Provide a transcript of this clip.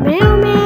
meow meow.